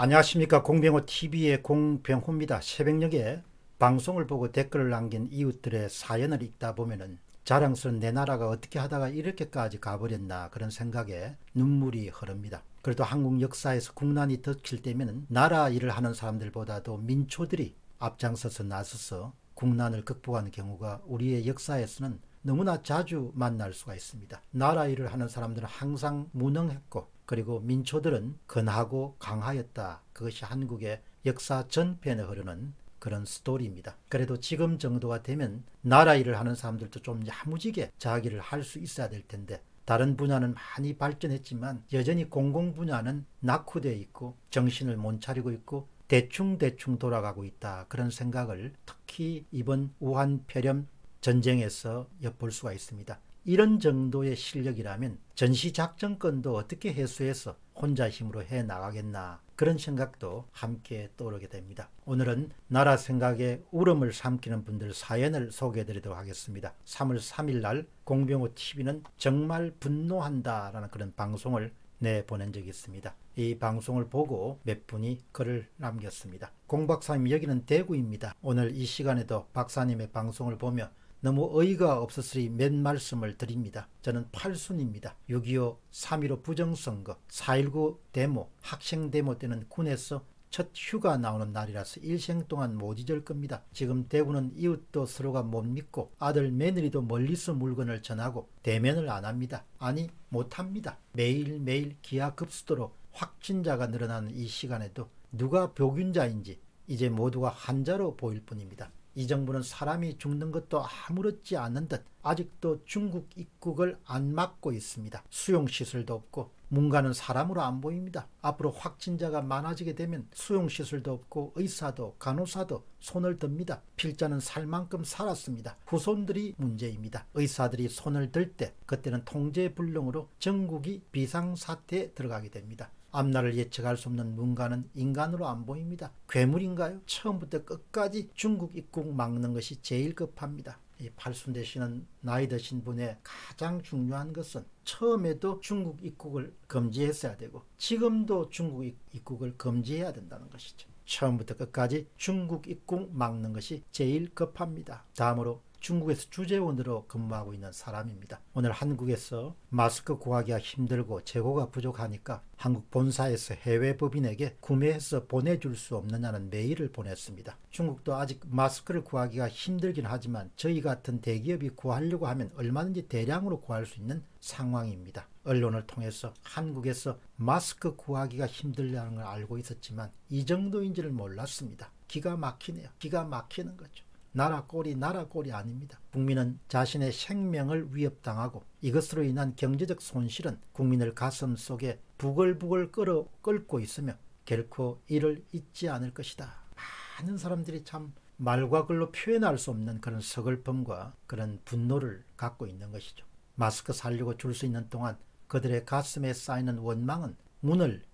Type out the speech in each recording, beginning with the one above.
안녕하십니까. 공병호TV의 공병호입니다. 새벽녘에 방송을 보고 댓글을 남긴 이웃들의 사연을 읽다 보면은 자랑스러운 내 나라가 어떻게 하다가 이렇게까지 가버렸나 그런 생각에 눈물이 흐릅니다. 그래도 한국 역사에서 국난이 덮칠 때면은 나라 일을 하는 사람들보다도 민초들이 앞장서서 나서서 국난을 극복하는 경우가 우리의 역사에서는 너무나 자주 만날 수가 있습니다. 나라 일을 하는 사람들은 항상 무능했고 그리고 민초들은 근하고 강하였다. 그것이 한국의 역사 전편에 흐르는 그런 스토리입니다. 그래도 지금 정도가 되면 나라 일을 하는 사람들도 좀 야무지게 자기를 할 수 있어야 될 텐데 다른 분야는 많이 발전했지만 여전히 공공 분야는 낙후되어 있고 정신을 못 차리고 있고 대충 돌아가고 있다. 그런 생각을 특히 이번 우한폐렴 전쟁에서 엿볼 수가 있습니다. 이런 정도의 실력이라면 전시작전권도 어떻게 해소해서 혼자 힘으로 해나가겠나 그런 생각도 함께 떠오르게 됩니다. 오늘은 나라 생각에 울음을 삼키는 분들 사연을 소개해드리도록 하겠습니다. 3월 3일 날 공병호TV는 정말 분노한다 라는 그런 방송을 내보낸 적이 있습니다. 이 방송을 보고 몇 분이 글을 남겼습니다. 공 박사님, 여기는 대구입니다. 오늘 이 시간에도 박사님의 방송을 보며 너무 어이가 없었으니 몇 말씀을 드립니다. 저는 팔순입니다. 6.25, 3.15 부정선거, 4.19 데모, 학생 데모 때는 군에서 첫 휴가 나오는 날이라서 일생 동안 못 잊을 겁니다. 지금 대구는 이웃도 서로가 못 믿고 아들 며느리도 멀리서 물건을 전하고 대면을 안 합니다. 아니, 못합니다. 매일매일 기하급수도로 확진자가 늘어나는 이 시간에도 누가 보균자인지 이제 모두가 환자로 보일 뿐입니다. 이 정부는 사람이 죽는 것도 아무렇지 않은 듯 아직도 중국 입국을 안 막고 있습니다. 수용시설도 없고 문가는 사람으로 안 보입니다. 앞으로 확진자가 많아지게 되면 수용시설도 없고 의사도 간호사도 손을 듭니다. 필자는 살 만큼 살았습니다. 후손들이 문제입니다. 의사들이 손을 들 때 그때는 통제불능으로 전국이 비상사태에 들어가게 됩니다. 앞날을 예측할 수 없는 문가는 인간으로 안 보입니다. 괴물인가요? 처음부터 끝까지 중국 입국 막는 것이 제일 급합니다. 이 팔순대 씨는 나이 드신 분의 가장 중요한 것은 처음에도 중국 입국을 금지했어야 되고 지금도 중국 입국을 금지해야 된다는 것이죠. 처음부터 끝까지 중국 입국 막는 것이 제일 급합니다. 다음으로 중국에서 주재원으로 근무하고 있는 사람입니다. 오늘 한국에서 마스크 구하기가 힘들고 재고가 부족하니까 한국 본사에서 해외 법인에게 구매해서 보내줄 수 없느냐는 메일을 보냈습니다. 중국도 아직 마스크를 구하기가 힘들긴 하지만 저희 같은 대기업이 구하려고 하면 얼마든지 대량으로 구할 수 있는 상황입니다. 언론을 통해서 한국에서 마스크 구하기가 힘들다는 걸 알고 있었지만 이 정도인지를 몰랐습니다. 기가 막히네요. 기가 막히는 거죠. 나라 꼴이 아닙니다. 국민은 자신의 생명을 위협당하고 이것으로 인한 경제적 손실은 국민을 가슴 속에 부글부글 끓고 있으며 결코 이를 잊지 않을 것이다. 많은 사람들이 참 말과 글로 표현할 수 없는 그런 서글픔과 그런 분노를 갖고 있는 것이죠. 마스크 살려고 줄 수 있는 동안 그들의 가슴에 쌓이는 원망은 문을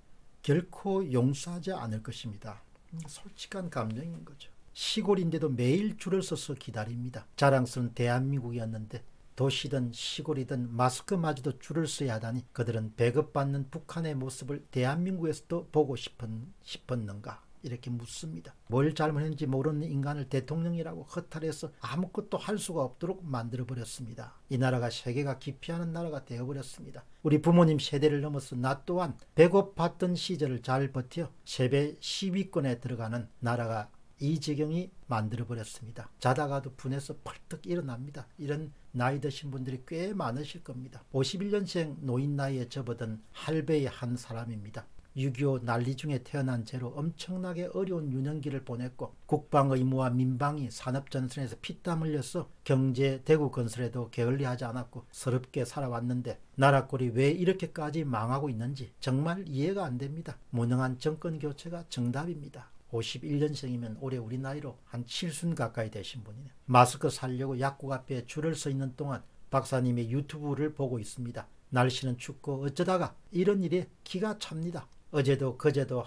결코 용서하지 않을 것입니다. 솔직한 감정인 거죠. 시골인데도 매일 줄을 서서 기다립니다. 자랑스러운 대한민국이었는데 도시든 시골이든 마스크마저도 줄을 서야 하다니 그들은 배급받는 북한의 모습을 대한민국에서도 보고 싶었는가 이렇게 묻습니다. 뭘 잘못했는지 모르는 인간을 대통령이라고 허탈해서 아무것도 할 수가 없도록 만들어버렸습니다. 이 나라가 세계가 기피하는 나라가 되어버렸습니다. 우리 부모님 세대를 넘어서 나 또한 배고팠던 시절을 잘 버텨 세배 10위권에 들어가는 나라가 이 지경이 만들어버렸습니다. 자다가도 분해서 펄떡 일어납니다. 이런 나이 드신 분들이 꽤 많으실 겁니다. 51년생 노인 나이에 접어든 할배의 한 사람입니다. 6.25 난리 중에 태어난 채로 엄청나게 어려운 유년기를 보냈고 국방의무와 민방위 산업전선에서 피땀 흘려서 경제 대구 건설에도 게을리하지 않았고 서럽게 살아왔는데 나라 꼴이 왜 이렇게까지 망하고 있는지 정말 이해가 안 됩니다. 무능한 정권교체가 정답입니다. 51년생이면 올해 우리 나이로 한 7순 가까이 되신 분이네요. 마스크 살려고 약국 앞에 줄을 서 있는 동안 박사님의 유튜브를 보고 있습니다. 날씨는 춥고 어쩌다가 이런 일에 기가 찹니다. 어제도 그제도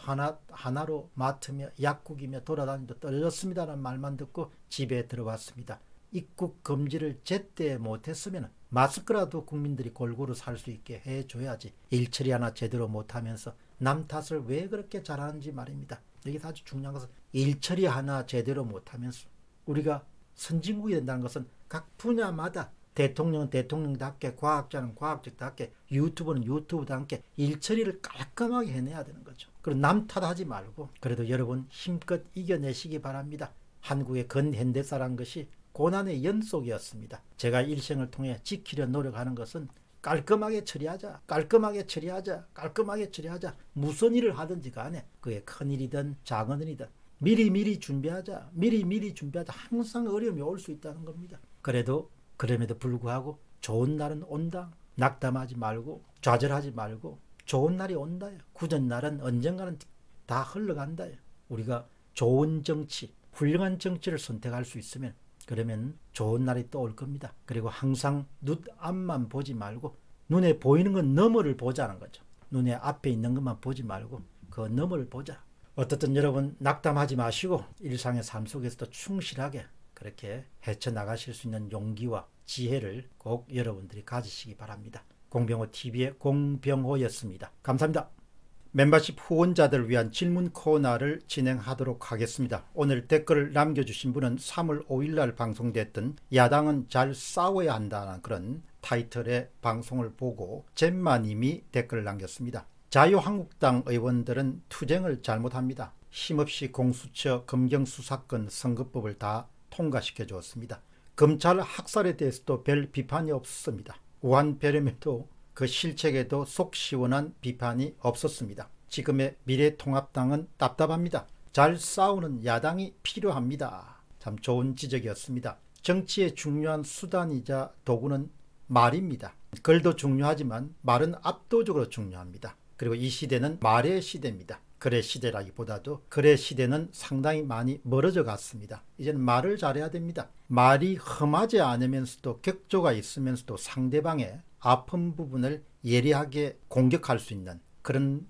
하나로 마트며 약국이며 돌아다니도 떨어졌습니다라는 말만 듣고 집에 들어왔습니다. 입국 금지를 제때 못했으면 마스크라도 국민들이 골고루 살 수 있게 해줘야지 일처리 하나 제대로 못하면서 남 탓을 왜 그렇게 잘하는지 말입니다. 여기서 아주 중요한 것은 일처리 하나 제대로 못하면서 우리가 선진국이 된다는 것은 각 분야마다 대통령은 대통령답게, 과학자는 과학자답게, 유튜버는 유튜브답게 일처리를 깔끔하게 해내야 되는 거죠. 그리고 남 탓하지 말고 그래도 여러분 힘껏 이겨내시기 바랍니다. 한국의 근현대사란 것이 고난의 연속이었습니다. 제가 일생을 통해 지키려 노력하는 것은 깔끔하게 처리하자, 깔끔하게 처리하자, 깔끔하게 처리하자. 무슨 일을 하든지 간에 그게 큰일이든 작은 일이든 미리미리 준비하자, 미리미리 준비하자. 항상 어려움이 올 수 있다는 겁니다. 그럼에도 불구하고 좋은 날은 온다. 낙담하지 말고 좌절하지 말고 좋은 날이 온다. 굳은 날은 언젠가는 다 흘러간다. 우리가 좋은 정치, 훌륭한 정치를 선택할 수 있으면 그러면 좋은 날이 또 올 겁니다. 그리고 항상 눈 앞만 보지 말고 눈에 보이는 건 너머를 보자는 거죠. 눈에 앞에 있는 것만 보지 말고 그 너머를 보자. 어떻든 여러분 낙담하지 마시고 일상의 삶 속에서도 충실하게 그렇게 헤쳐나가실 수 있는 용기와 지혜를 꼭 여러분들이 가지시기 바랍니다. 공병호TV의 공병호였습니다. 감사합니다. 멤버십 후원자들을 위한 질문 코너를 진행하도록 하겠습니다. 오늘 댓글을 남겨주신 분은 3월 5일날 방송됐던 야당은 잘 싸워야 한다는 그런 타이틀의 방송을 보고 잼마님이 댓글을 남겼습니다. 자유한국당 의원들은 투쟁을 잘못합니다. 힘없이 공수처 검경수 사건 선거법을 다 통과시켜 주었습니다. 검찰 학살에 대해서도 별 비판이 없었습니다. 우한폐렴에도 그 실책에도 속 시원한 비판이 없었습니다. 지금의 미래통합당은 답답합니다. 잘 싸우는 야당이 필요합니다. 참 좋은 지적이었습니다. 정치의 중요한 수단이자 도구는 말입니다. 글도 중요하지만 말은 압도적으로 중요합니다. 그리고 이 시대는 말의 시대입니다. 글의 시대라기보다도 글의 시대는 상당히 많이 멀어져 갔습니다. 이제는 말을 잘해야 됩니다. 말이 험하지 않으면서도 격조가 있으면서도 상대방의 아픈 부분을 예리하게 공격할 수 있는 그런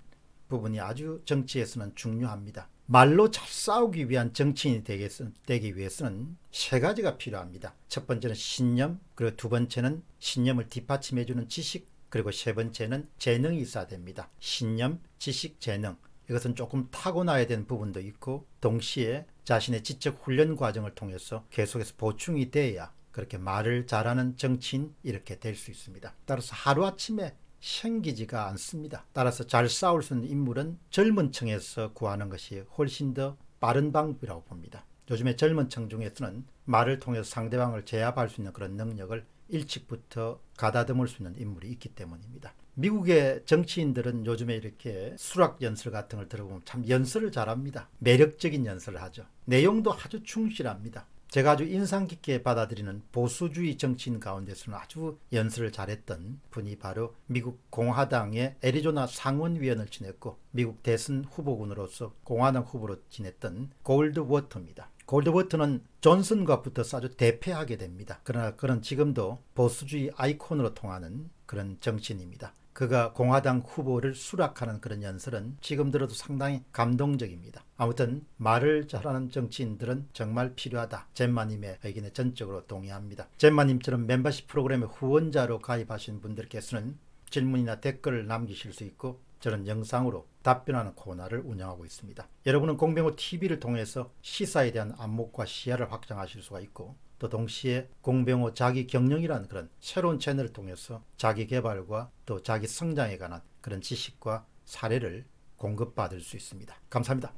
부분이 아주 정치에서는 중요합니다. 말로 잘 싸우기 위한 정치인이 되기 위해서는 세 가지가 필요합니다. 첫 번째는 신념, 그리고 두 번째는 신념을 뒷받침해주는 지식, 그리고 세 번째는 재능이 있어야 됩니다. 신념, 지식, 재능. 이것은 조금 타고나야 되는 부분도 있고 동시에 자신의 지적 훈련 과정을 통해서 계속해서 보충이 돼야 그렇게 말을 잘하는 정치인 이렇게 될 수 있습니다. 따라서 하루아침에 생기지가 않습니다. 따라서 잘 싸울 수 있는 인물은 젊은 층에서 구하는 것이 훨씬 더 빠른 방법이라고 봅니다. 요즘에 젊은 층 중에서는 말을 통해서 상대방을 제압할 수 있는 그런 능력을 일찍부터 가다듬을 수 있는 인물이 있기 때문입니다. 미국의 정치인들은 요즘에 이렇게 수락 연설 같은 걸 들어보면 참 연설을 잘합니다. 매력적인 연설을 하죠. 내용도 아주 충실합니다. 제가 아주 인상 깊게 받아들이는 보수주의 정치인 가운데서는 아주 연설을 잘했던 분이 바로 미국 공화당의 애리조나 상원위원을 지냈고 미국 대선 후보군으로서 공화당 후보로 지냈던 골드워터입니다. 골드워터는 존슨과 붙어서 아주 대패하게 됩니다. 그러나 그는 지금도 보수주의 아이콘으로 통하는 그런 정치인입니다. 그가 공화당 후보를 수락하는 그런 연설은 지금 들어도 상당히 감동적입니다. 아무튼 말을 잘하는 정치인들은 정말 필요하다. 잼마님의 의견에 전적으로 동의합니다. 잼마님처럼 멤버십 프로그램의 후원자로 가입하신 분들께서는 질문이나 댓글을 남기실 수 있고 저는 영상으로 답변하는 코너를 운영하고 있습니다. 여러분은 공병호TV를 통해서 시사에 대한 안목과 시야를 확장하실 수가 있고 또 동시에 공병호 자기 경영이라는 그런 새로운 채널을 통해서 자기 개발과 또 자기 성장에 관한 그런 지식과 사례를 공급받을 수 있습니다. 감사합니다.